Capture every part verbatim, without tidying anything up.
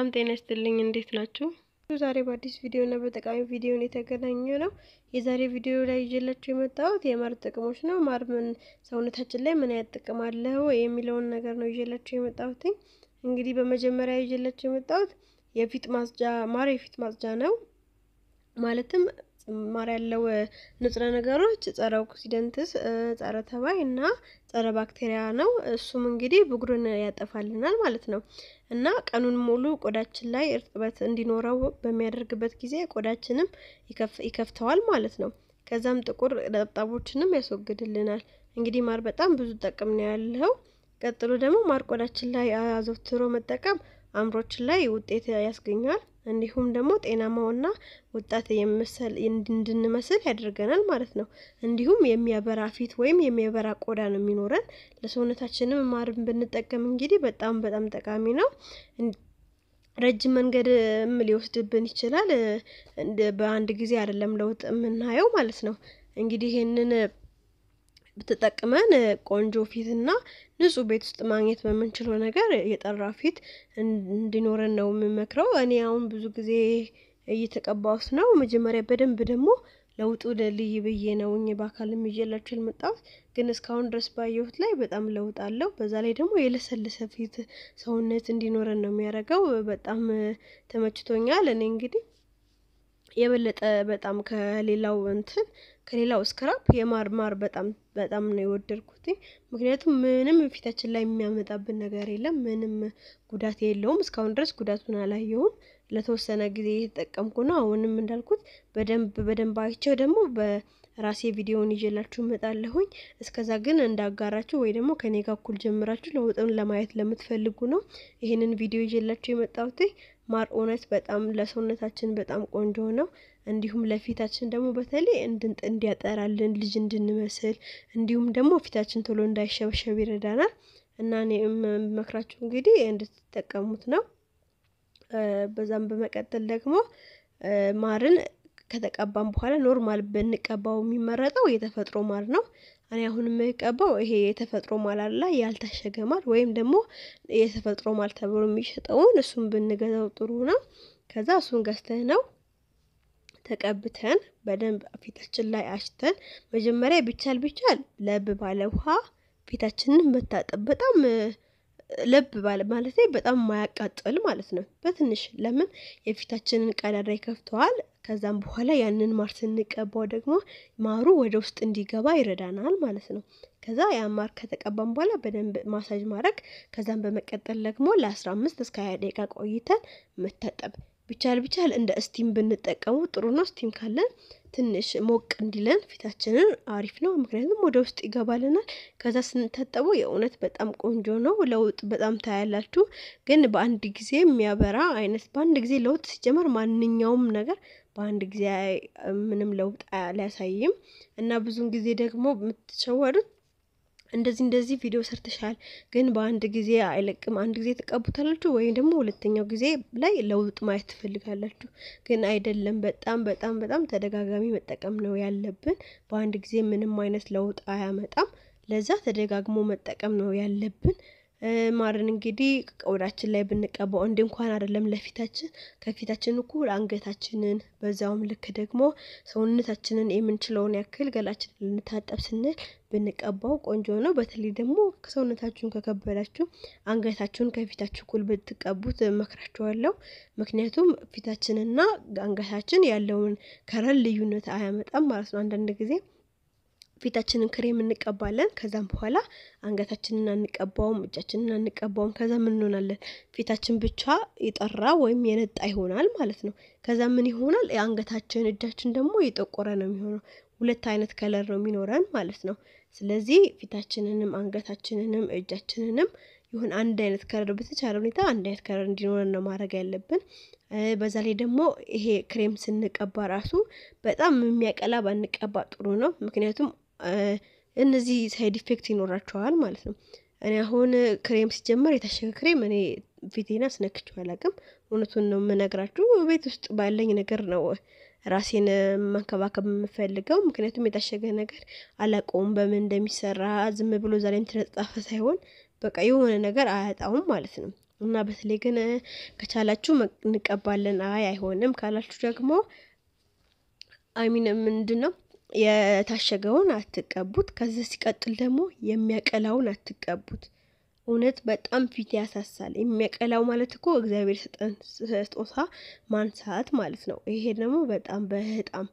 ሰላም ጤና ይስጥልኝ እንዴት ናችሁ? ዛሬ በአዲስ ቪዲዮ እና በጠቃሚ ቪዲዮ ነው የተገናኘነው ነው። የዛሬ ቪዲዮ ላይ ይዤላችሁ የመጣሁት የማር ጥቅሞች ነው። ማር ምን ሰውነታችን ላይ ምን ያጥቅማል የሚለውን ነገር ነው ይዤላችሁ የመጣሁት። እንግዲህ በመጀመሪያ ይዤላችሁ የመጣሁት የፊት ማጽጃ ማር የፊት ማጽጃ ነው። ማለትም ማር ያለው ንጥረ ነገሮች ጸረ ኦክሲደንትስ ጸረ ተባይ እና ጸረ ባክቴሪያ ነው። እሱም እንግዲህ ብጉርን ያጠፋልናል ማለት ነው እና ቀኑን ሙሉ ቆዳችን ላይ እርጥበት እንዲኖረው በሚያደርግበት ጊዜ ቆዳችንም ይከፍተዋል ማለት ነው። ከዛም ጥቁር ነጠብጣቦችንም ያስወግድልናል። እንግዲህ ማር በጣም ብዙ ጥቅም ነው ያለው። ቀጥሎ ደግሞ ማር ቆዳችን ላይ አዘውትሮ መጠቀም አምሮችን ላይ ውጤት ያስገኛል። እንዲሁም ደግሞ ጤናማውና ወጣት የምስል እንድንመስል ያደርገናል ማለት ነው። እንዲሁም የሚያበራ ፊት ወይም የሚያበራ ቆዳ ነው የሚኖረን። ለሰውነታችንም ማር ብንጠቀም እንግዲህ በጣም በጣም ጠቃሚ ነው። ረጅም መንገድ ሊወስድብን ይችላል። በአንድ ጊዜ አይደለም ለውጥ የምናየው ማለት ነው። እንግዲህ ይሄንን በተጠቅመን ቆንጆ ፊትና ንጹህ ቤት ውስጥ ማግኘት በመንችለው ነገር የጠራ ፊት እንዲኖረን ነው የምመክረው። እኔ አሁን ብዙ ጊዜ እየተቀባውስ ነው። መጀመሪያ በደንብ ደግሞ ለውጡ ለልይ ብዬ ነው እኛ በአካልም ይዤላችሁ የመጣሁት። ግን እስካሁን ድረስ ባየሁት ላይ በጣም ለውጥ አለው። በዛ ላይ ደግሞ የለሰለሰ ፊት ሰውነት እንዲኖረን ነው የሚያደርገው። በጣም ተመችቶኛል። እኔ እንግዲህ የበለጠ በጣም ከሌላው እንትን ከሌላው ስክራፕ የማር ማር በጣም በጣም ነው የወደድኩት። ምክንያቱም ምንም ፊታችን ላይ የሚያመጣብን ነገር የለም። ምንም ጉዳት የለውም። እስካሁን ድረስ ጉዳቱን አላየሁም። ለተወሰነ ጊዜ እየተጠቀምኩ ነው። አሁንም እንዳልኩት በደንብ በደንብ አይቼው ደግሞ በራሴ ቪዲዮውን ይዤላችሁ እመጣለሁኝ። እስከዛ ግን እንዳጋራችሁ ወይ ደግሞ ከኔ ጋር እኩል ጀምራችሁ ለውጥን ለማየት ለምትፈልጉ ነው ይሄንን ቪዲዮ ይዤላችሁ የመጣሁት። ማር እውነት በጣም ለሰውነታችን በጣም ቆንጆ ነው። እንዲሁም ለፊታችን ደግሞ በተለይ እንዲያጠራልን ልጅ እንድንመስል እንዲሁም ደግሞ ፊታችን ቶሎ እንዳይሸበሸብ ይረዳናል እና እኔ መክራችሁ እንግዲህ እንድትጠቀሙት ነው። በዛም በመቀጠል ደግሞ ማርን ከተቀባን በኋላ ኖርማል በንቀባው የሚመረጠው የተፈጥሮ ማር ነው። እኔ አሁን የምቀባው ይሄ የተፈጥሮ ማር አለ ያልታሸገ ማር ወይም ደግሞ የተፈጥሮ ማር ተብሎ የሚሸጠውን እሱን ብንገዛው ጥሩ ነው። ከዛ እሱን ገዝተን ነው ተቀብተን በደንብ ፊታችን ላይ አሽተን መጀመሪያ ቢቻል ቢቻል ለብ ባለ ውሃ ፊታችንን መታጠብ በጣም ለብ ባለ ማለት በጣም ማያቃጥል ማለት ነው በትንሽ ለምን የፊታችንን ቀዳዳ ይከፍተዋል። ከዛም በኋላ ያንን ማር ስንቀባው ደግሞ ማሩ ወደ ውስጥ እንዲገባ ይረዳናል ማለት ነው። ከዛ ያ ማር ከተቀባን በኋላ በደንብ ማሳጅ ማድረግ ከዛም በመቀጠል ደግሞ ለ15 እስከ ሃያ ደቂቃ ቆይተን መታጠብ ቢቻል ቢቻል እንደ ስቲም ብንጠቀሙ ጥሩ ነው። ስቲም ካለን ትንሽ ሞቅ እንዲለን ፊታችንን አሪፍ ነው። ምክንያቱም ወደ ውስጥ ይገባልናል። ከዛ ስንታጠቡ የእውነት በጣም ቆንጆ ነው። ለውጥ በጣም ታያላችሁ። ግን በአንድ ጊዜ የሚያበራ አይነት በአንድ ጊዜ ለውጥ ሲጀመር ማንኛውም ነገር በአንድ ጊዜ ምንም ለውጥ አያሳይም እና ብዙን ጊዜ ደግሞ የምትሸወዱት እንደዚህ እንደዚህ ቪዲዮ ሰርተሻል ግን በአንድ ጊዜ አይለቅም። አንድ ጊዜ ተቀቡታላችሁ ወይም ደግሞ ሁለተኛው ጊዜ ላይ ለውጥ ማየት ትፈልጋላችሁ። ግን አይደለም። በጣም በጣም በጣም ተደጋጋሚ መጠቀም ነው ያለብን። በአንድ ጊዜ ምንም አይነት ለውጥ አያመጣም። ለዛ ተደጋግሞ መጠቀም ነው ያለብን። ማርን እንግዲህ ቆዳችን ላይ ብንቀባው እንደ እንኳን አይደለም ለፊታችን ከፊታችን እኩል አንገታችንን በዛውም ልክ ደግሞ ሰውነታችንን የምንችለውን ያክል ገላችን ልንታጠብ ስንል ብንቀባው ቆንጆ ነው። በተለይ ደግሞ ሰውነታችሁን ከከበዳችሁ አንገታችሁን ከፊታችሁ እኩል ብትቀቡት እመክራችኋለሁ። ምክንያቱም ፊታችንና አንገታችን ያለውን ከለር ልዩነት አያመጣም ማለት ነው። አንዳንድ ጊዜ ፊታችንን ክሬም እንቀባለን ከዛም በኋላ አንገታችንን አንቀባውም እጃችንን አንቀባውም። ከዛ ምን እንሆናለን? ፊታችን ብቻ ይጠራ ወይም የነጣ ይሆናል ማለት ነው። ከዛ ምን ይሆናል? አንገታችን እጃችን ደግሞ የጠቆረ ነው የሚሆነው። ሁለት አይነት ከለር ነው የሚኖረን ማለት ነው። ስለዚህ ፊታችንንም አንገታችንንም እጃችንንም ይሁን አንድ አይነት ከለር በተቻለ ሁኔታ አንድ አይነት ከለር እንዲኖረን ነው ማድረግ ያለብን። በዛ ላይ ደግሞ ይሄ ክሬም ስንቀባ ራሱ በጣም የሚያቀላ ባንቀባ ጥሩ ነው። ምክንያቱም እነዚህ ሳይድ ኢፌክት ይኖራቸዋል ማለት ነው። እኔ አሁን ክሬም ሲጀመር የታሸገ ክሬም እኔ ፊቴን አስነክቼው አላውቅም። እውነቱን ነው የምነግራችሁ። ቤት ውስጥ ባለኝ ነገር ነው ራሴን መንከባከብ የምፈልገው። ምክንያቱም የታሸገ ነገር አላውቀውም በምን እንደሚሰራ። ዝም ብሎ ዛሬም ተነጻፈ ሳይሆን በቃ የሆነ ነገር አያጣውም ማለት ነው። እና በስለ ግን ከቻላችሁ ንቀባለን አይ አይሆንም ካላችሁ ደግሞ አይ ሚን ምንድነው የታሸገውን አትቀቡት ከዚህ ሲቀጥል ደግሞ የሚያቀላውን አትቀቡት እውነት በጣም ፊት ያሳሳል የሚያቀላው ማለት እኮ እግዚአብሔር ሰጠን ስጦታ ማንሳት ማለት ነው ይሄ ደግሞ በጣም በጣም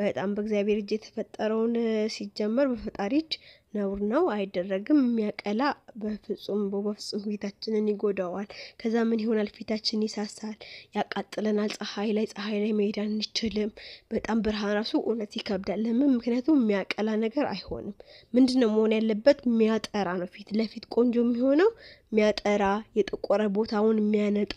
በጣም በእግዚአብሔር እጅ የተፈጠረውን ሲጀመር በፈጣሪች ነውር ነው አይደረግም የሚያቀላ በፍጹም በፍጹም ፊታችንን ይጎዳዋል ከዛ ምን ይሆናል ፊታችን ይሳሳል ያቃጥለናል ፀሐይ ላይ ፀሐይ ላይ መሄድ አንችልም በጣም ብርሃን ራሱ እውነት ይከብዳል ለምን ምክንያቱም የሚያቀላ ነገር አይሆንም ምንድነው መሆን ያለበት የሚያጠራ ነው ፊት ለፊት ቆንጆ የሚሆነው የሚያጠራ የጥቆረ ቦታውን የሚያነጣ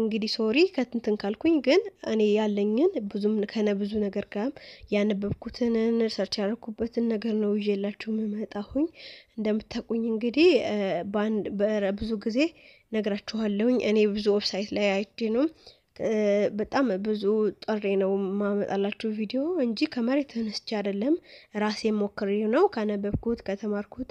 እንግዲህ ሶሪ ከእንትን ካልኩኝ ግን እኔ ያለኝን ብዙም ከነብዙ ነገር ጋር ያነበብኩትን ሪሰርች ያደረኩበትን ነገር ነው ይዤላችሁ መመጣሁኝ እንደምታቁኝ እንግዲህ ባንድ ብዙ ጊዜ ነግራችኋለሁኝ እኔ ብዙ ዌብሳይት ላይ አይቼ ነው በጣም ብዙ ጥሬ ነው ማመጣላችሁ ቪዲዮ እንጂ ከመሬት ተነስቼ አይደለም ራሴ ሞክሬ ነው ካነበብኩት ከተማርኩት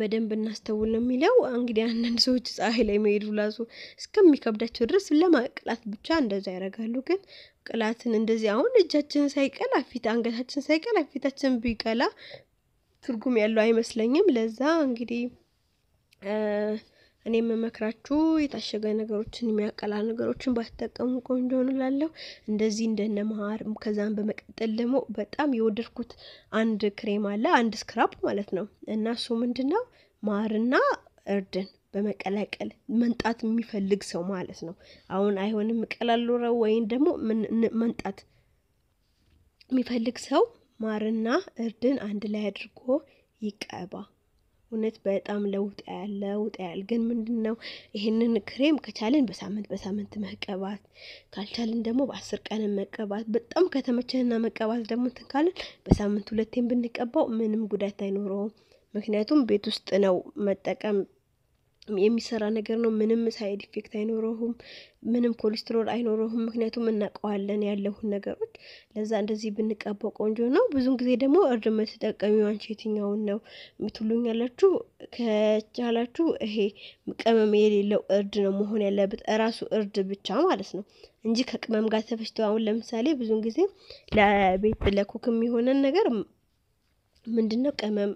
በደንብ እናስተውል ነው የሚለው እንግዲህ አንድ ሰዎች ፀሐይ ላይ መሄዱላሱ እስከሚከብዳቸው ድረስ ለማቅላት ብቻ እንደዛ ያረጋሉ ግን ቅላትን እንደዚህ አሁን እጃችን ሳይቀላ ፊት አንገታችን ሳይቀላ ፊታችን ቢቀላ ትርጉም ያለው አይመስለኝም ለዛ እንግዲህ እኔ መመክራችሁ የታሸገ ነገሮችን የሚያቀላ ነገሮችን ባትጠቀሙ ቆንጆ ሆነላለው እንደዚህ እንደነማር ከዛም በመቀጠል ደግሞ በጣም የወደድኩት አንድ ክሬም አለ አንድ ስክራፕ ማለት ነው እና እሱ ምንድነው ማርና እርድን በመቀላቀል መንጣት የሚፈልግ ሰው ማለት ነው አሁን አይሆንም ቀላልሎራው ወይን ደግሞ መንጣት የሚፈልግ ሰው ማርና እርድን አንድ ላይ አድርጎ ይቀባ እውነት በጣም ለውጥ ያለው ጣል ግን ምንድነው ይሄንን ክሬም ከቻለን በሳምንት በሳምንት መቀባት ካልቻልን ደግሞ በአስር ቀን መቀባት በጣም ከተመቸንና መቀባት ደግሞ ተካልን በሳምንት ሁለቴም ብንቀባው ምንም ጉዳት አይኖርም ምክንያቱም ቤት ውስጥ ነው መጠቀም የሚሰራ ነገር ነው ምንም ሳይድ ኢፌክት አይኖርም ምንም ኮሌስትሮል አይኖርም ምክንያቱም እናቀዋለን ያለሁን ነገሮች ለዛ እንደዚህ ብንቀባው ቆንጆ ነው ብዙን ጊዜ ደግሞ እርድም ተጠቀሚው አንቺ የትኛው ነው ምትሉኛላችሁ ከቻላችሁ ይሄ ቅመም የሌለው እርድ ነው መሆን ያለበት ራሱ እርድ ብቻ ማለት ነው እንጂ ከቅመም ጋር ተፈጭቶ አሁን ለምሳሌ ብዙን ጊዜ ለቤት ለኩክም ይሆነን ነገር ምንድነው ቀመም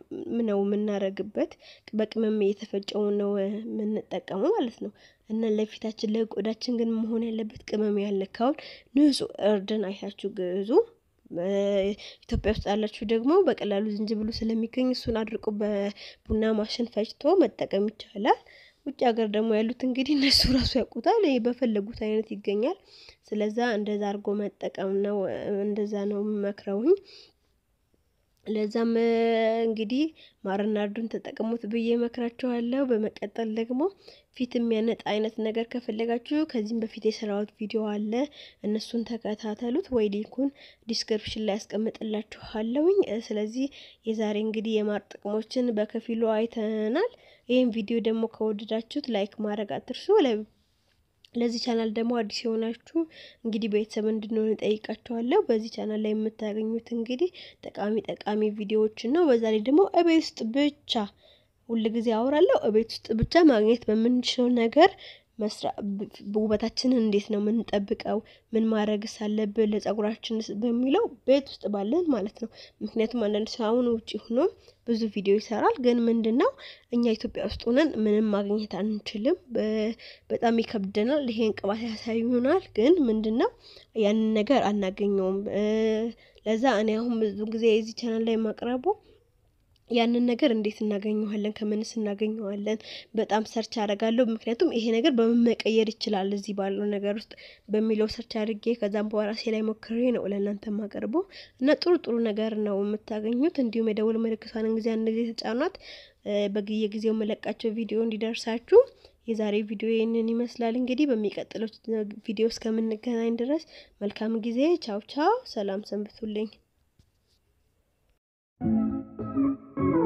ነው ምናረግበት በቀመም የተፈጨው ነው ምንጠቀመው ማለት ነው እና ለፊታችን ለቆዳችን ግን መሆን ያለበት ቀመም ያለካውን ንጹህ እርድን አይታችሁ ግዙ ኢትዮጵያ ውስጥ ያላችሁ ደግሞ በቀላሉ ዝንጅብሉ ስለሚገኝ እሱን አድርቆ በቡና ማሽን ፈጭቶ መጠቀም ይቻላል ውጭ ሀገር ደግሞ ያሉት እንግዲህ እነሱ ራሱ ያቆታል በፈለጉት አይነት ይገኛል ስለዛ እንደዛ አርጎ መጠቀም ነው እንደዛ ነው መከራውኝ ለዛም እንግዲህ ማርና እርዱን ተጠቅሙት ብዬ መከራችኋለሁ በመቀጠል ደግሞ ፊት የሚያነጥ አይነት ነገር ከፈለጋችሁ ከዚህም በፊት የሰራሁት ቪዲዮ አለ እነሱን ተከታተሉት ወይ ሊንኩን ዲስክሪፕሽን ላይ አስቀምጥላችኋለሁኝ ስለዚህ የዛሬ እንግዲህ የማር ጥቅሞችን በከፊሉ አይተናል ይሄን ቪዲዮ ደግሞ ከወደዳችሁት ላይክ ማድረግ አትርሱ ለዚህ ቻናል ደግሞ አዲስ ሆናችሁ እንግዲህ ቤተሰብ እንድንሆን ጠይቃችኋለሁ በዚህ ቻናል ላይ የምታገኙት እንግዲህ ጠቃሚ ጠቃሚ ቪዲዮዎችን ነው በዛ ላይ ደግሞ እቤት ውስጥ ብቻ ሁልጊዜ አወራለሁ እቤት ውስጥ ብቻ ማግኘት በምንችለው ነገር መስራት ውበታችንን እንዴት ነው ምንጠብቀው ምን ማረግስ አለብን ለፀጉራችን በሚለው ቤት ውስጥ ባለን ማለት ነው ምክንያቱም አንዳንድ ሰው አሁን ውጪ ሆኖ ብዙ ቪዲዮ ይሰራል ግን ምንድነው እኛ ኢትዮጵያ ውስጥ ሆነን ምንም ማግኘት አንችልም በጣም ይከብደናል ይሄን ቅባት ያሳዩናል ግን ምንድነው ያንን ነገር አናገኘውም ለዛ እኔ አሁን ብዙ ጊዜ እዚህ ቻናል ላይ ማቅረቡ ያንን ነገር እንዴት እናገኘዋለን ከመንስ እናገኘዋለን በጣም ሰርች አደርጋለሁ ምክንያቱም ይሄ ነገር በመመቀየር ይችላል እዚህ ባለው ነገር ውስጥ በሚለው ሰርች አድርጌ ከዛም በኋላ ሴ ላይ ሞክሬ ነው ለእናንተም አቀርበው እና ጥሩ ጥሩ ነገር ነው የምታገኙት እንዲሁም የደውል መልእክቷን እንግዲህ አንድ ጊዜ ተጫኑት በየጊዜው መለቃቸው ቪዲዮ እንዲደርሳችሁ የዛሬ ቪዲዮ ይሄንን ይመስላል እንግዲህ በሚቀጥለው ቪዲዮ እስከምንገናኝ ድረስ መልካም ጊዜ ቻው ቻው ሰላም ሰንብቱልኝ Thank you.